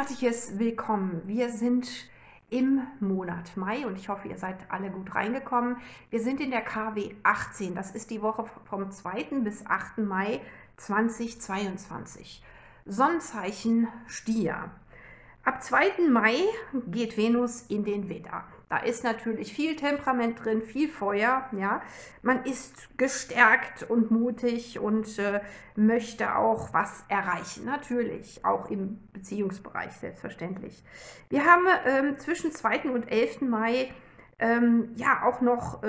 Herzliches Willkommen. Wir sind im Monat Mai und ich hoffe, ihr seid alle gut reingekommen. Wir sind in der KW18, das ist die Woche vom 2. bis 8. Mai 2022. Sonnenzeichen Stier. Ab 2. Mai geht Venus in den Widder. Da ist natürlich viel Temperament drin, viel Feuer. Ja, man ist gestärkt und mutig und möchte auch was erreichen. Natürlich, auch im Beziehungsbereich, selbstverständlich. Wir haben zwischen 2. und 11. Mai ja auch noch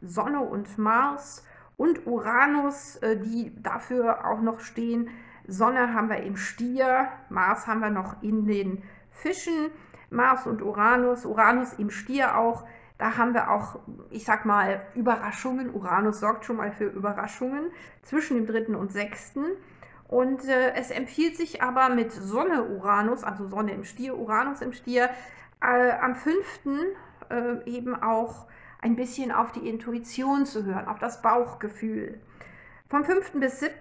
Sonne und Mars und Uranus, die dafür auch noch stehen. Sonne haben wir im Stier, Mars haben wir noch in den Fischen, Mars und Uranus, Uranus im Stier auch. Da haben wir auch, ich sag mal, Überraschungen. Uranus sorgt schon mal für Überraschungen zwischen dem 3. und 6. Und es empfiehlt sich aber mit Sonne Uranus, also Sonne im Stier, Uranus im Stier, am 5. Eben auch ein bisschen auf die Intuition zu hören, auf das Bauchgefühl. Vom 5. bis 7.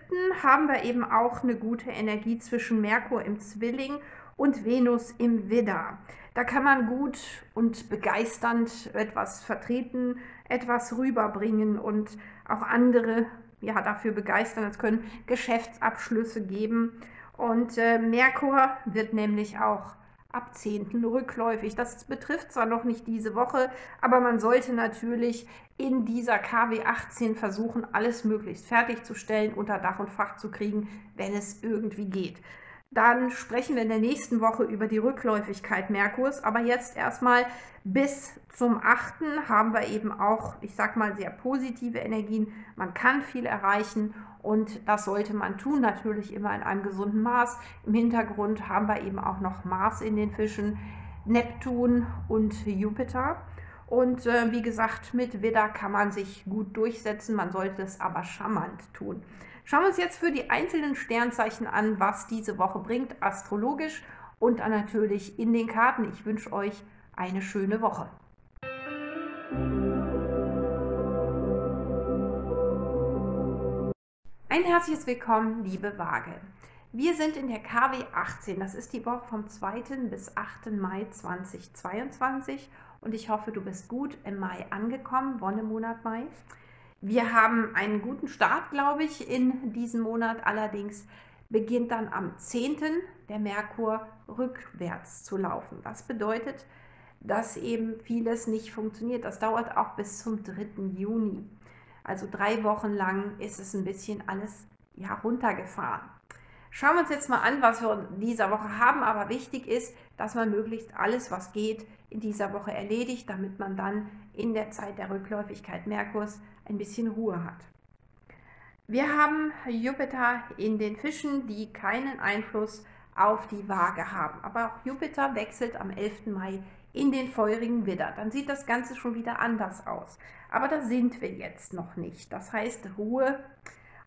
haben wir eben auch eine gute Energie zwischen Merkur im Zwilling und Venus im Widder. Da kann man gut und begeisternd etwas vertreten, etwas rüberbringen und auch andere ja, dafür begeistern. Es können Geschäftsabschlüsse geben und Merkur wird nämlich auch ab 10. rückläufig. Das betrifft zwar noch nicht diese Woche, aber man sollte natürlich in dieser KW18 versuchen, alles möglichst fertigzustellen, unter Dach und Fach zu kriegen, wenn es irgendwie geht. Dann sprechen wir in der nächsten Woche über die Rückläufigkeit Merkurs, aber jetzt erstmal bis zum 8. haben wir eben auch, ich sag mal, sehr positive Energien. Man kann viel erreichen und das sollte man tun, natürlich immer in einem gesunden Maß. Im Hintergrund haben wir eben auch noch Mars in den Fischen, Neptun und Jupiter. Und wie gesagt, mit Widder kann man sich gut durchsetzen, man sollte es aber charmant tun. Schauen wir uns jetzt für die einzelnen Sternzeichen an, was diese Woche bringt, astrologisch und dann natürlich in den Karten. Ich wünsche euch eine schöne Woche. Ein herzliches Willkommen, liebe Waage. Wir sind in der KW18, das ist die Woche vom 2. bis 8. Mai 2022 und ich hoffe, du bist gut im Mai angekommen, Wonnemonat Mai. Wir haben einen guten Start, glaube ich, in diesem Monat. Allerdings beginnt dann am 10. der Merkur rückwärts zu laufen. Das bedeutet, dass eben vieles nicht funktioniert. Das dauert auch bis zum 3. Juni. Also 3 Wochen lang ist es ein bisschen alles ja, runtergefahren. Schauen wir uns jetzt mal an, was wir in dieser Woche haben. Aber wichtig ist, dass man möglichst alles, was geht, in dieser Woche erledigt, damit man dann in der Zeit der Rückläufigkeit Merkurs ein bisschen Ruhe hat. Wir haben Jupiter in den Fischen, die keinen Einfluss auf die Waage haben. Aber auch Jupiter wechselt am 11. Mai in den feurigen Widder. Dann sieht das Ganze schon wieder anders aus. Aber da sind wir jetzt noch nicht. Das heißt Ruhe.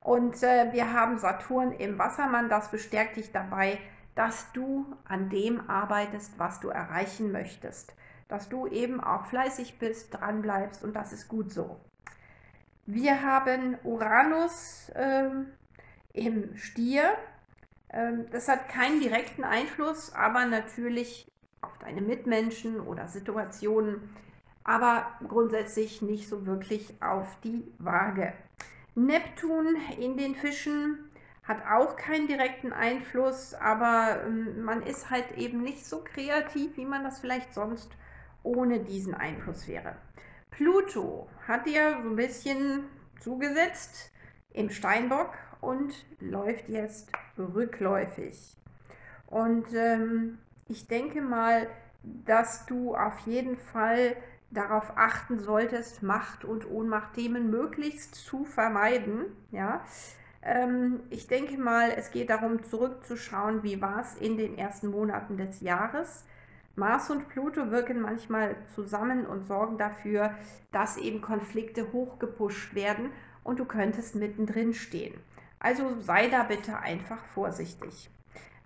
Und wir haben Saturn im Wassermann. Das bestärkt dich dabei, dass du an dem arbeitest, was du erreichen möchtest. Dass du eben auch fleißig bist, dran bleibst und das ist gut so. Wir haben Uranus im Stier. Das hat keinen direkten Einfluss, aber natürlich auf deine Mitmenschen oder Situationen, aber grundsätzlich nicht so wirklich auf die Waage. Neptun in den Fischen hat auch keinen direkten Einfluss, aber man ist halt eben nicht so kreativ, wie man das vielleicht sonst ohne diesen Einfluss wäre. Pluto hat dir so ein bisschen zugesetzt im Steinbock und läuft jetzt rückläufig. Und ich denke mal, dass du auf jeden Fall darauf achten solltest, Macht- und Ohnmachtthemen möglichst zu vermeiden. Ja? Ich denke mal, es geht darum, zurückzuschauen, wie war es in den ersten Monaten des Jahres. Mars und Pluto wirken manchmal zusammen und sorgen dafür, dass eben Konflikte hochgepusht werden und du könntest mittendrin stehen. Also sei da bitte einfach vorsichtig.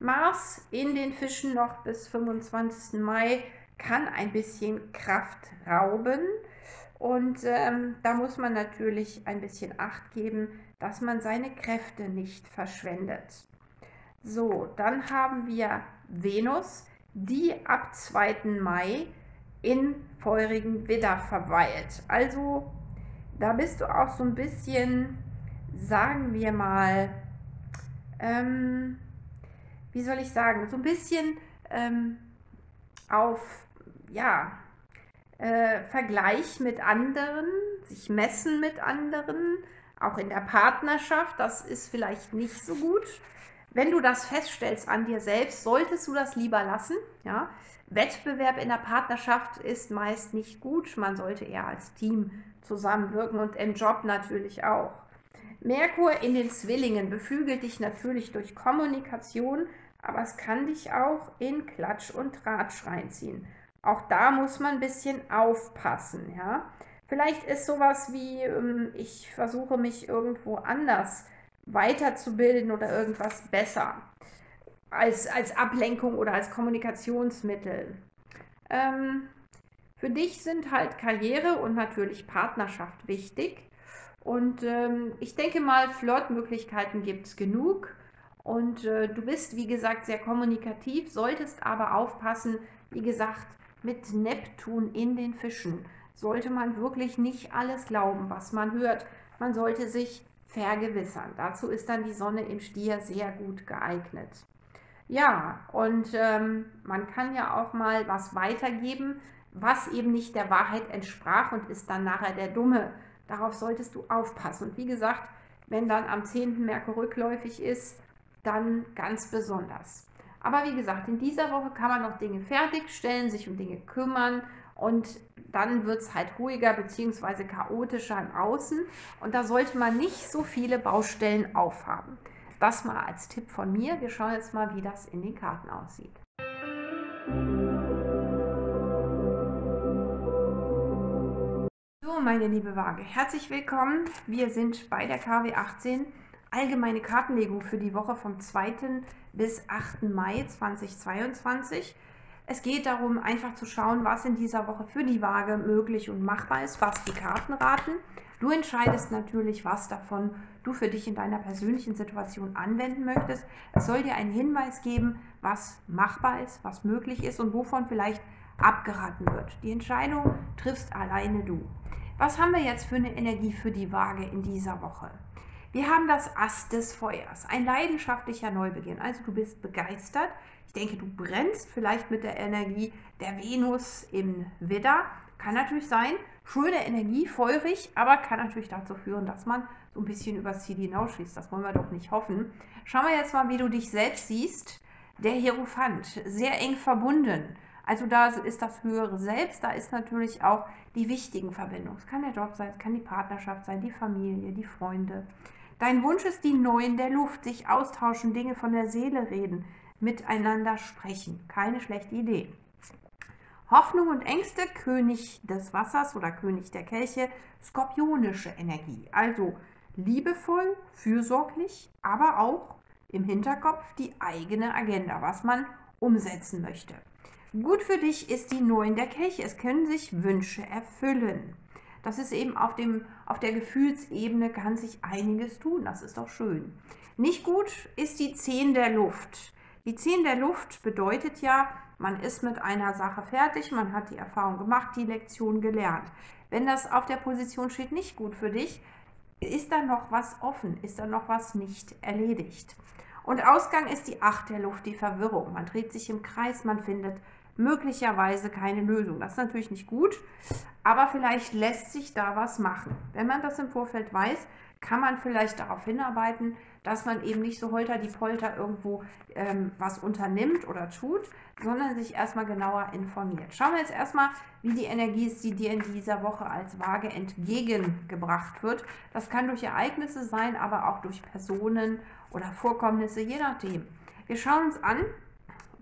Mars in den Fischen noch bis 25. Mai kann ein bisschen Kraft rauben und da muss man natürlich ein bisschen Acht geben, dass man seine Kräfte nicht verschwendet. So, dann haben wir Venus, die ab 2. Mai in feurigen Widder verweilt. Also da bist du auch so ein bisschen, sagen wir mal, wie soll ich sagen, so ein bisschen auf, ja, Vergleich mit anderen, sich messen mit anderen, auch in der Partnerschaft, das ist vielleicht nicht so gut. Wenn du das feststellst an dir selbst, solltest du das lieber lassen. Ja? Wettbewerb in der Partnerschaft ist meist nicht gut, man sollte eher als Team zusammenwirken und im Job natürlich auch. Merkur in den Zwillingen beflügelt dich natürlich durch Kommunikation, aber es kann dich auch in Klatsch und Tratsch reinziehen. Auch da muss man ein bisschen aufpassen. Ja? Vielleicht ist sowas wie, ich versuche mich irgendwo anders weiterzubilden oder irgendwas besser als Ablenkung oder als Kommunikationsmittel. Für dich sind halt Karriere und natürlich Partnerschaft wichtig. Und ich denke mal, Flirtmöglichkeiten gibt es genug. Und du bist, wie gesagt, sehr kommunikativ, solltest aber aufpassen, wie gesagt, mit Neptun in den Fischen sollte man wirklich nicht alles glauben, was man hört. Man sollte sich vergewissern. Dazu ist dann die Sonne im Stier sehr gut geeignet. Ja, und man kann ja auch mal was weitergeben, was eben nicht der Wahrheit entsprach und ist dann nachher der Dumme. Darauf solltest du aufpassen. Und wie gesagt, wenn dann am 10. Merkur rückläufig ist, dann ganz besonders. Aber wie gesagt, in dieser Woche kann man noch Dinge fertigstellen, sich um Dinge kümmern und dann wird es halt ruhiger bzw. chaotischer im Außen und da sollte man nicht so viele Baustellen aufhaben. Das mal als Tipp von mir. Wir schauen jetzt mal, wie das in den Karten aussieht. So, meine liebe Waage, herzlich willkommen. Wir sind bei der KW18. Allgemeine Kartenlegung für die Woche vom 2. bis 8. Mai 2022. Es geht darum, einfach zu schauen, was in dieser Woche für die Waage möglich und machbar ist, was die Karten raten. Du entscheidest natürlich, was davon du für dich in deiner persönlichen Situation anwenden möchtest. Es soll dir einen Hinweis geben, was machbar ist, was möglich ist und wovon vielleicht abgeraten wird. Die Entscheidung triffst alleine du. Was haben wir jetzt für eine Energie für die Waage in dieser Woche? Wir haben das Ass des Feuers, ein leidenschaftlicher Neubeginn. Also du bist begeistert. Ich denke, du brennst vielleicht mit der Energie der Venus im Widder. Kann natürlich sein, schöne Energie, feurig, aber kann natürlich dazu führen, dass man so ein bisschen übers Ziel hinausschießt. Das wollen wir doch nicht hoffen. Schauen wir jetzt mal, wie du dich selbst siehst. Der Hierophant, sehr eng verbunden. Also da ist das höhere Selbst, da ist natürlich auch die wichtigen Verbindungen. Es kann der Job sein, es kann die Partnerschaft sein, die Familie, die Freunde. Dein Wunsch ist die Neuen der Luft, sich austauschen, Dinge von der Seele reden, miteinander sprechen. Keine schlechte Idee. Hoffnung und Ängste, König des Wassers oder König der Kelche, skorpionische Energie. Also liebevoll, fürsorglich, aber auch im Hinterkopf die eigene Agenda, was man umsetzen möchte. Gut für dich ist die Neuen der Kelche. Es können sich Wünsche erfüllen. Das ist eben auf der Gefühlsebene, kann sich einiges tun. Das ist doch schön. Nicht gut ist die 10 der Luft. Die 10 der Luft bedeutet ja, man ist mit einer Sache fertig, man hat die Erfahrung gemacht, die Lektion gelernt. Wenn das auf der Position steht, nicht gut für dich, ist da noch was offen, ist da noch was nicht erledigt. Und Ausgang ist die 8 der Luft, die Verwirrung. Man dreht sich im Kreis, man findet möglicherweise keine Lösung. Das ist natürlich nicht gut, aber vielleicht lässt sich da was machen. Wenn man das im Vorfeld weiß, kann man vielleicht darauf hinarbeiten, dass man eben nicht so holter die Polter irgendwo was unternimmt oder tut, sondern sich erstmal genauer informiert. Schauen wir jetzt erstmal, wie die Energie ist, die dir in dieser Woche als Waage entgegengebracht wird. Das kann durch Ereignisse sein, aber auch durch Personen oder Vorkommnisse, je nachdem. Wir schauen uns an,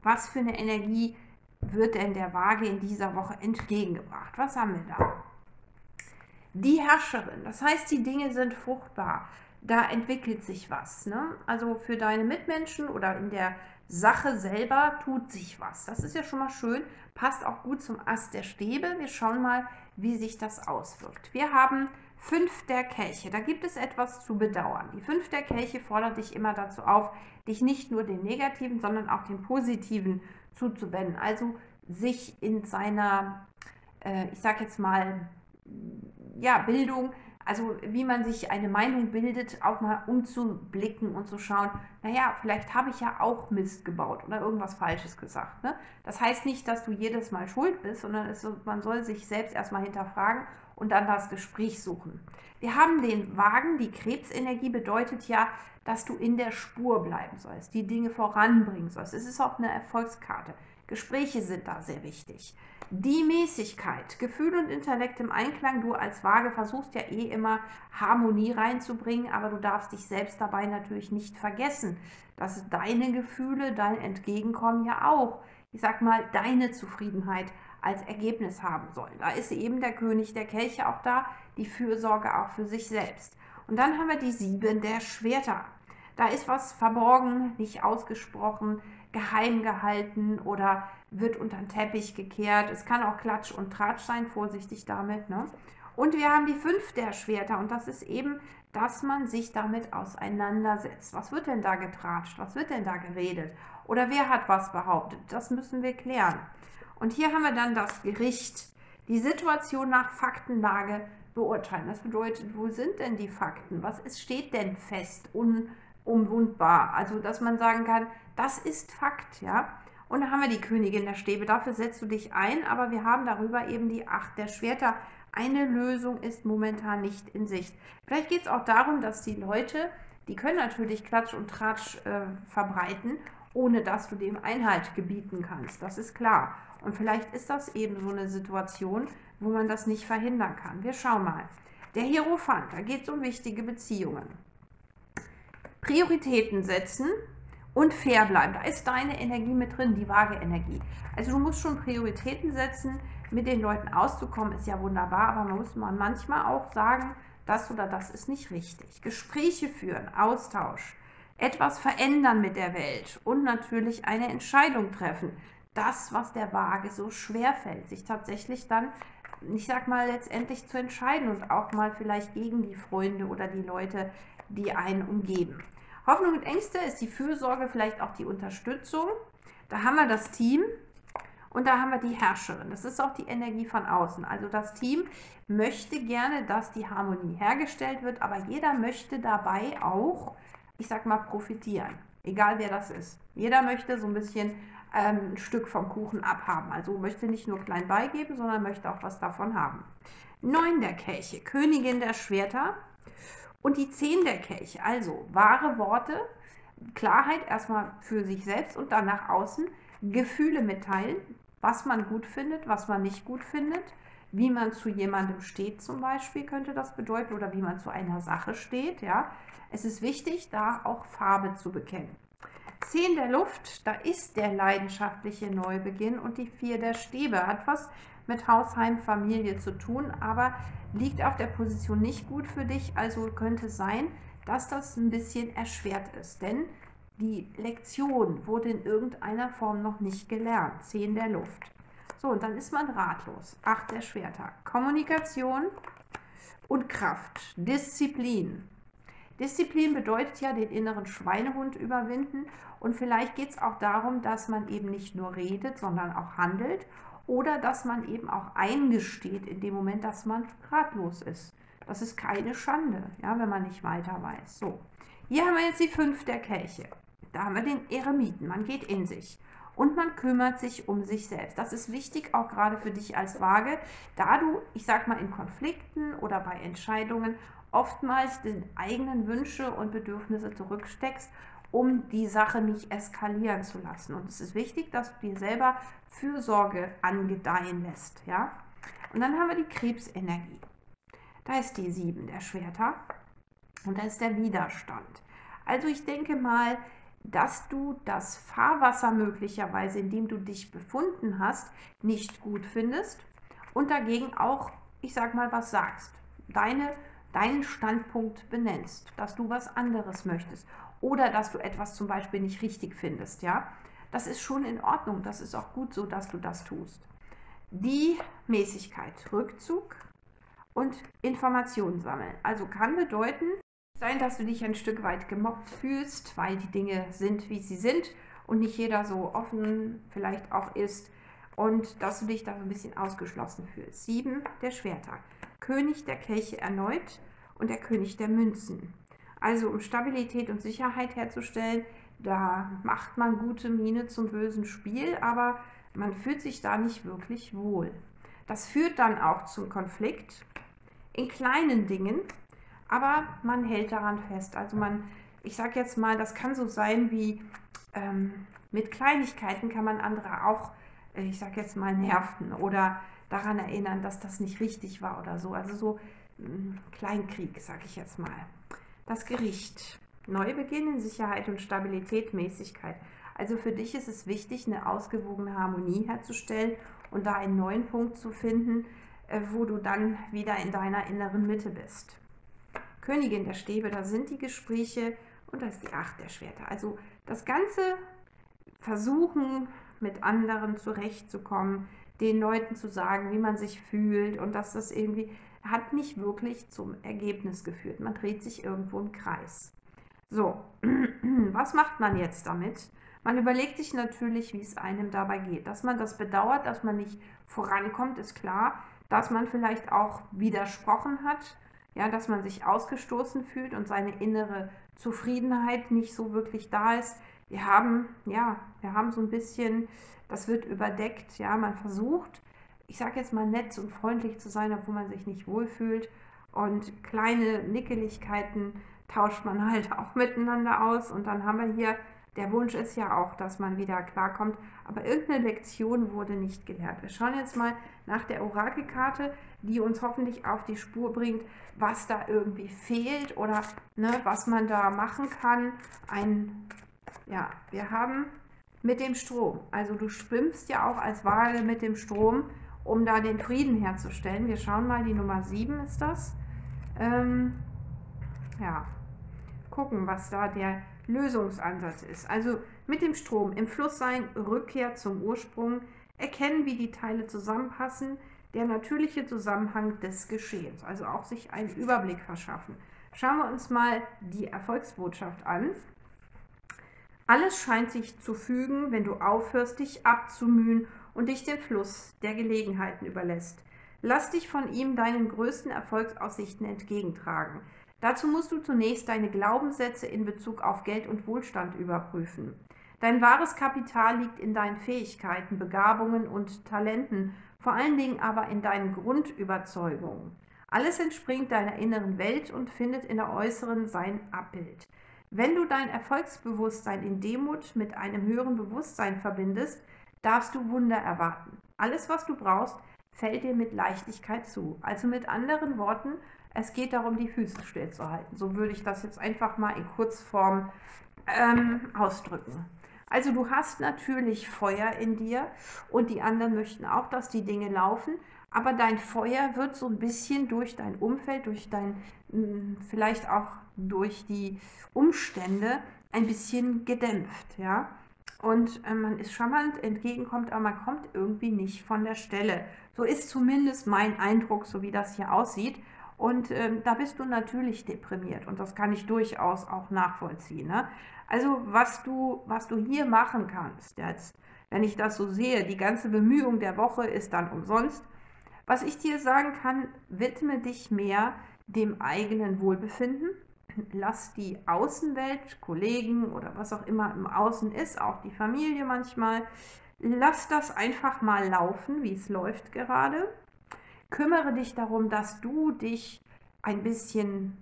was für eine Energie wird denn der Waage in dieser Woche entgegengebracht. Was haben wir da? Die Herrscherin, das heißt, die Dinge sind fruchtbar, da entwickelt sich was. Ne? Also für deine Mitmenschen oder in der Sache selber tut sich was. Das ist ja schon mal schön, passt auch gut zum Ast der Stäbe. Wir schauen mal, wie sich das auswirkt. Wir haben Fünf der Kelche, da gibt es etwas zu bedauern. Die Fünf der Kelche fordert dich immer dazu auf, dich nicht nur den Negativen, sondern auch den Positiven zuzuwenden. Also sich in seiner, ich sag jetzt mal, ja, Bildung, also wie man sich eine Meinung bildet, auch mal umzublicken und zu schauen, naja, vielleicht habe ich ja auch Mist gebaut oder irgendwas Falsches gesagt. Ne? Das heißt nicht, dass du jedes Mal schuld bist, sondern man soll sich selbst erstmal hinterfragen und dann das Gespräch suchen. Wir haben den Wagen, die Krebsenergie bedeutet ja, dass du in der Spur bleiben sollst, die Dinge voranbringen sollst. Es ist auch eine Erfolgskarte. Gespräche sind da sehr wichtig. Die Mäßigkeit, Gefühl und Intellekt im Einklang. Du als Waage versuchst ja eh immer Harmonie reinzubringen, aber du darfst dich selbst dabei natürlich nicht vergessen, dass deine Gefühle, dein Entgegenkommen ja auch, ich sag mal, deine Zufriedenheit als Ergebnis haben sollen. Da ist eben der König der Kelche auch da, die Fürsorge auch für sich selbst. Und dann haben wir die 7 der Schwerter. Da ist was verborgen, nicht ausgesprochen, geheim gehalten oder wird unter den Teppich gekehrt. Es kann auch Klatsch und Tratsch sein, vorsichtig damit. Ne? Und wir haben die 5 der Schwerter und das ist eben, dass man sich damit auseinandersetzt. Was wird denn da getratscht? Was wird denn da geredet? Oder wer hat was behauptet? Das müssen wir klären. Und hier haben wir dann das Gericht. Die Situation nach Faktenlage beurteilen. Das bedeutet, wo sind denn die Fakten? Was steht denn fest, unumwundbar? Also, dass man sagen kann, das ist Fakt, ja. Und da haben wir die Königin der Stäbe, dafür setzt du dich ein, aber wir haben darüber eben die 8 der Schwerter. Eine Lösung ist momentan nicht in Sicht. Vielleicht geht es auch darum, dass die Leute, die können natürlich Klatsch und Tratsch verbreiten, ohne dass du dem Einhalt gebieten kannst, das ist klar. Und vielleicht ist das eben so eine Situation, wo man das nicht verhindern kann. Wir schauen mal. Der Hierophant, da geht es um wichtige Beziehungen. Prioritäten setzen und fair bleiben. Da ist deine Energie mit drin, die Waage-Energie. Also du musst schon Prioritäten setzen, mit den Leuten auszukommen, ist ja wunderbar, aber man muss manchmal auch sagen, das oder das ist nicht richtig. Gespräche führen, Austausch, etwas verändern mit der Welt und natürlich eine Entscheidung treffen. Das, was der Waage so schwer fällt, sich tatsächlich dann, ich sag mal, letztendlich zu entscheiden und auch mal vielleicht gegen die Freunde oder die Leute, die einen umgeben. Hoffnung und Ängste ist die Fürsorge, vielleicht auch die Unterstützung. Da haben wir das Team und da haben wir die Herrscherin. Das ist auch die Energie von außen. Also das Team möchte gerne, dass die Harmonie hergestellt wird, aber jeder möchte dabei auch, ich sag mal, profitieren. Egal wer das ist. Jeder möchte so ein bisschen ein Stück vom Kuchen abhaben. Also möchte nicht nur klein beigeben, sondern möchte auch was davon haben. 9 der Kelche, Königin der Schwerter. Und die 10 der Kelche, also wahre Worte, Klarheit erstmal für sich selbst und dann nach außen, Gefühle mitteilen, was man gut findet, was man nicht gut findet, wie man zu jemandem steht zum Beispiel, könnte das bedeuten, oder wie man zu einer Sache steht. Ja. Es ist wichtig, da auch Farbe zu bekennen. 10 der Luft, da ist der leidenschaftliche Neubeginn und die 4 der Stäbe hat was mit Haus, Heim, Familie zu tun, aber liegt auf der Position nicht gut für dich, also könnte sein, dass das ein bisschen erschwert ist, denn die Lektion wurde in irgendeiner Form noch nicht gelernt. 10 der Luft. So, und dann ist man ratlos. 8 der Schwerter. Kommunikation und Kraft. Disziplin. Disziplin bedeutet ja, den inneren Schweinehund überwinden und vielleicht geht es auch darum, dass man eben nicht nur redet, sondern auch handelt oder dass man eben auch eingesteht in dem Moment, dass man ratlos ist. Das ist keine Schande, ja, wenn man nicht weiter weiß. So, hier haben wir jetzt die 5 der Kelche. Da haben wir den Eremiten, man geht in sich und man kümmert sich um sich selbst. Das ist wichtig, auch gerade für dich als Waage, da du, ich sag mal, in Konflikten oder bei Entscheidungen oftmals den eigenen Wünsche und Bedürfnisse zurücksteckst, um die Sache nicht eskalieren zu lassen. Und es ist wichtig, dass du dir selber Fürsorge angedeihen lässt. Ja? Und dann haben wir die Krebsenergie. Da ist die 7 der Schwerter und da ist der Widerstand. Also ich denke mal, dass du das Fahrwasser möglicherweise, in dem du dich befunden hast, nicht gut findest und dagegen auch, ich sag mal, was sagst. Deinen Standpunkt benennst, dass du was anderes möchtest oder dass du etwas zum Beispiel nicht richtig findest, ja, das ist schon in Ordnung, das ist auch gut so, dass du das tust. Die Mäßigkeit, Rückzug und Informationen sammeln. Also kann bedeuten sein, dass du dich ein Stück weit gemobbt fühlst, weil die Dinge sind, wie sie sind und nicht jeder so offen vielleicht auch ist und dass du dich da so ein bisschen ausgeschlossen fühlst. 7, der Schwerter, König der Kelche erneut und der König der Münzen. Also um Stabilität und Sicherheit herzustellen, da macht man gute Miene zum bösen Spiel, aber man fühlt sich da nicht wirklich wohl. Das führt dann auch zum Konflikt in kleinen Dingen, aber man hält daran fest. Also ich sage jetzt mal, das kann so sein wie mit Kleinigkeiten kann man andere auch, ich sage jetzt mal, nerven oder daran erinnern, dass das nicht richtig war oder so. Also so Kleinkrieg, sage ich jetzt mal. Das Gericht. Neubeginn in Sicherheit und Stabilität, Mäßigkeit. Also für dich ist es wichtig, eine ausgewogene Harmonie herzustellen und da einen neuen Punkt zu finden, wo du dann wieder in deiner inneren Mitte bist. Königin der Stäbe, da sind die Gespräche und da ist die 8 der Schwerter. Also das ganze Versuchen, mit anderen zurechtzukommen, den Leuten zu sagen, wie man sich fühlt und dass das irgendwie hat nicht wirklich zum Ergebnis geführt. Man dreht sich irgendwo im Kreis. So, was macht man jetzt damit? Man überlegt sich natürlich, wie es einem dabei geht. Dass man das bedauert, dass man nicht vorankommt, ist klar. Dass man vielleicht auch widersprochen hat, ja, dass man sich ausgestoßen fühlt und seine innere Zufriedenheit nicht so wirklich da ist. Wir haben so ein bisschen, das wird überdeckt, ja, man versucht, ich sage jetzt mal nett und freundlich zu sein, obwohl man sich nicht wohlfühlt und kleine Nickeligkeiten tauscht man halt auch miteinander aus und dann haben wir hier, der Wunsch ist ja auch, dass man wieder klarkommt, aber irgendeine Lektion wurde nicht gelernt. Wir schauen jetzt mal nach der Orakelkarte, die uns hoffentlich auf die Spur bringt, was da irgendwie fehlt oder ne, was man da machen kann. Ja, wir haben mit dem Strom, also du schwimmst ja auch als Waage mit dem Strom, um da den Frieden herzustellen. Wir schauen mal, die Nummer 7 ist das. Ja, gucken, was da der Lösungsansatz ist. Also mit dem Strom, im Fluss sein, Rückkehr zum Ursprung, erkennen, wie die Teile zusammenpassen, der natürliche Zusammenhang des Geschehens, also auch sich einen Überblick verschaffen. Schauen wir uns mal die Erfolgsbotschaft an. Alles scheint sich zu fügen, wenn du aufhörst, dich abzumühen und dich dem Fluss der Gelegenheiten überlässt. Lass dich von ihm deinen größten Erfolgsaussichten entgegentragen. Dazu musst du zunächst deine Glaubenssätze in Bezug auf Geld und Wohlstand überprüfen. Dein wahres Kapital liegt in deinen Fähigkeiten, Begabungen und Talenten, vor allen Dingen aber in deinen Grundüberzeugungen. Alles entspringt deiner inneren Welt und findet in der äußeren sein Abbild. Wenn du dein Erfolgsbewusstsein in Demut mit einem höheren Bewusstsein verbindest, darfst du Wunder erwarten. Alles, was du brauchst, fällt dir mit Leichtigkeit zu. Also mit anderen Worten, es geht darum, die Füße stillzuhalten. So würde ich das jetzt einfach mal in Kurzform ausdrücken. Also du hast natürlich Feuer in dir und die anderen möchten auch, dass die Dinge laufen, aber dein Feuer wird so ein bisschen durch dein Umfeld, durch dein, vielleicht auch durch die Umstände ein bisschen gedämpft, ja. Und man ist charmant, entgegenkommt, aber man kommt irgendwie nicht von der Stelle. So ist zumindest mein Eindruck, so wie das hier aussieht. Und da bist du natürlich deprimiert und das kann ich durchaus auch nachvollziehen, ne? Also was du hier machen kannst, jetzt, wenn ich das so sehe, die ganze Bemühung der Woche ist dann umsonst. Was ich dir sagen kann, widme dich mehr dem eigenen Wohlbefinden. Lass die Außenwelt, Kollegen oder was auch immer im Außen ist, auch die Familie manchmal, lass das einfach mal laufen, wie es läuft gerade. Kümmere dich darum, dass du dich ein bisschen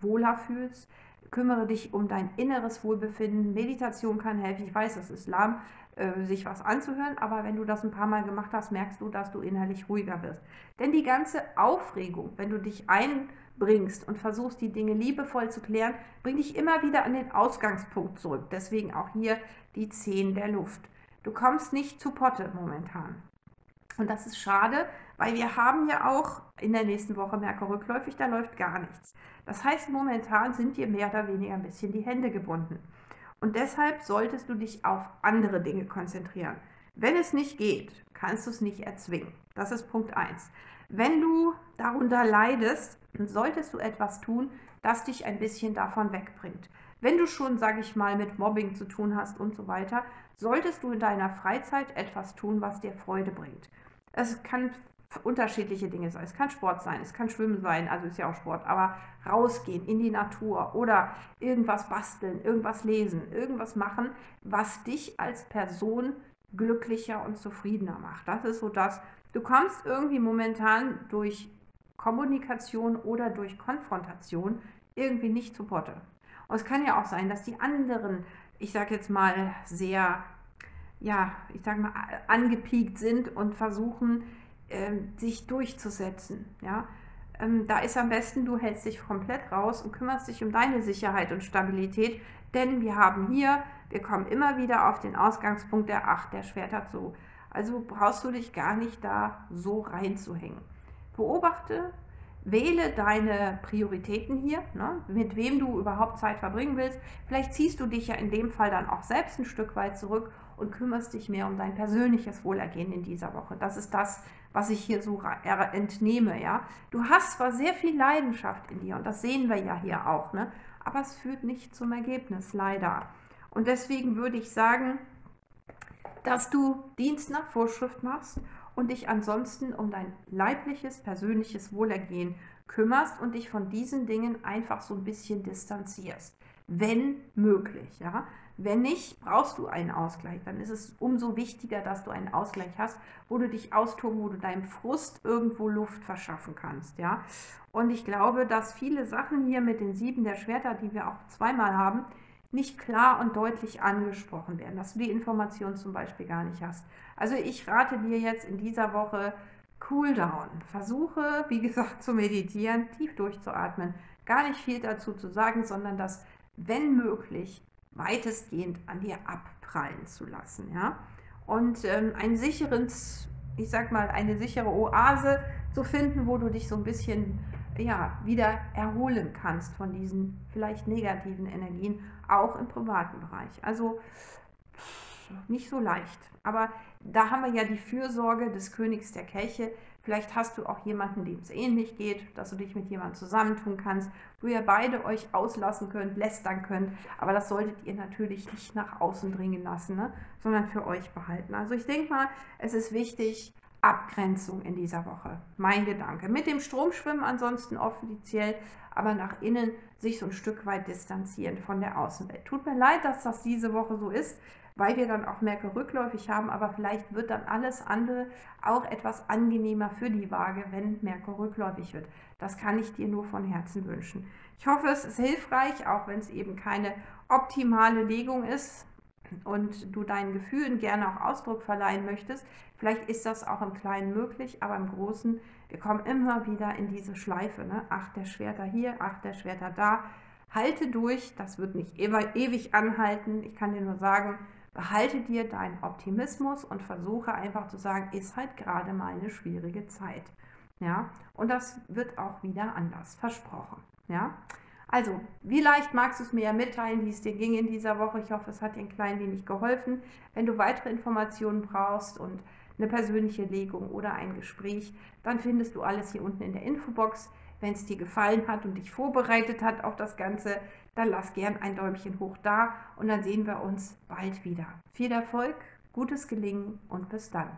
wohler fühlst. Kümmere dich um dein inneres Wohlbefinden. Meditation kann helfen. Ich weiß, das ist lahm, sich was anzuhören, aber wenn du das ein paar Mal gemacht hast, merkst du, dass du innerlich ruhiger wirst. Denn die ganze Aufregung, wenn du dich einbringst und versuchst, die Dinge liebevoll zu klären, bringt dich immer wieder an den Ausgangspunkt zurück. Deswegen auch hier die 10 der Luft. Du kommst nicht zu Potte momentan. Und das ist schade, weil wir haben ja auch in der nächsten Woche Merkur rückläufig, da läuft gar nichts. Das heißt, momentan sind dir mehr oder weniger ein bisschen die Hände gebunden. Und deshalb solltest du dich auf andere Dinge konzentrieren. Wenn es nicht geht, kannst du es nicht erzwingen. Das ist Punkt 1. Wenn du darunter leidest, solltest du etwas tun, das dich ein bisschen davon wegbringt. Wenn du schon, sage ich mal, mit Mobbing zu tun hast und so weiter, solltest du in deiner Freizeit etwas tun, was dir Freude bringt. Es kann unterschiedliche Dinge sein. Es kann Sport sein, es kann Schwimmen sein, also ist ja auch Sport, aber rausgehen in die Natur oder irgendwas basteln, irgendwas lesen, irgendwas machen, was dich als Person glücklicher und zufriedener macht. Das ist so das. Du kommst irgendwie momentan durch Kommunikation oder durch Konfrontation irgendwie nicht zu Potte. Und es kann ja auch sein, dass die anderen, ich sage jetzt mal, sehr, ja, ich sage mal, angepiekt sind und versuchen, sich durchzusetzen. Ja? Da ist am besten, du hältst dich komplett raus und kümmerst dich um deine Sicherheit und Stabilität, denn wir haben hier, wir kommen immer wieder auf den Ausgangspunkt der 8, der Schwerter zu. Also brauchst du dich gar nicht da so reinzuhängen. Beobachte, wähle deine Prioritäten hier, ne, mit wem du überhaupt Zeit verbringen willst. Vielleicht ziehst du dich ja in dem Fall dann auch selbst ein Stück weit zurück und kümmerst dich mehr um dein persönliches Wohlergehen in dieser Woche. Das ist das, was ich hier so entnehme. Ja? Du hast zwar sehr viel Leidenschaft in dir und das sehen wir ja hier auch, ne, aber es führt nicht zum Ergebnis, leider. Und deswegen würde ich sagen, dass du Dienst nach Vorschrift machst und dich ansonsten um dein leibliches, persönliches Wohlergehen kümmerst und dich von diesen Dingen einfach so ein bisschen distanzierst, wenn möglich. Ja? Wenn nicht, brauchst du einen Ausgleich. Dann ist es umso wichtiger, dass du einen Ausgleich hast, wo du dich austoben, wo du deinem Frust irgendwo Luft verschaffen kannst. Ja? Und ich glaube, dass viele Sachen hier mit den 7 der Schwerter, die wir auch zweimal haben, nicht klar und deutlich angesprochen werden, dass du die Information zum Beispiel gar nicht hast. Also ich rate dir jetzt in dieser Woche cool down. Versuche, wie gesagt, zu meditieren, tief durchzuatmen. Gar nicht viel dazu zu sagen, sondern das, wenn möglich, weitestgehend an dir abprallen zu lassen. Ja? Und einen sicheren, ich sag mal, eine sichere Oase zu finden, wo du dich so ein bisschen ja, wieder erholen kannst von diesen vielleicht negativen Energien, auch im privaten Bereich. Also nicht so leicht, aber da haben wir ja die Fürsorge des Königs der Kelche. Vielleicht hast du auch jemanden, dem es ähnlich geht, dass du dich mit jemandem zusammentun kannst, wo ihr beide euch auslassen könnt, lästern könnt, aber das solltet ihr natürlich nicht nach außen dringen lassen, ne? Sondern für euch behalten. Also ich denke mal, es ist wichtig, Abgrenzung in dieser Woche, mein Gedanke. Mit dem Stromschwimmen ansonsten offiziell, aber nach innen sich so ein Stück weit distanzieren von der Außenwelt. Tut mir leid, dass das diese Woche so ist, weil wir dann auch Merkur rückläufig haben, aber vielleicht wird dann alles andere auch etwas angenehmer für die Waage, wenn Merkur rückläufig wird. Das kann ich dir nur von Herzen wünschen. Ich hoffe, es ist hilfreich, auch wenn es eben keine optimale Legung ist, und du deinen Gefühlen gerne auch Ausdruck verleihen möchtest. Vielleicht ist das auch im Kleinen möglich, aber im Großen, wir kommen immer wieder in diese Schleife, ne? 8 der Schwerter hier, 8 der Schwerter da. Halte durch, das wird nicht ewig anhalten. Ich kann dir nur sagen, behalte dir deinen Optimismus und versuche einfach zu sagen, ist halt gerade mal eine schwierige Zeit. Ja? Und das wird auch wieder anders, versprochen. Ja? Also, wie leicht magst du es mir ja mitteilen, wie es dir ging in dieser Woche. Ich hoffe, es hat dir ein klein wenig geholfen. Wenn du weitere Informationen brauchst und eine persönliche Legung oder ein Gespräch, dann findest du alles hier unten in der Infobox. Wenn es dir gefallen hat und dich vorbereitet hat auf das Ganze, dann lass gern ein Däumchen hoch da und dann sehen wir uns bald wieder. Viel Erfolg, gutes Gelingen und bis dann.